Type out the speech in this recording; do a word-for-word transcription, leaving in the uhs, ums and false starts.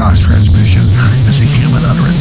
Oshkosh transmission is a human utterance.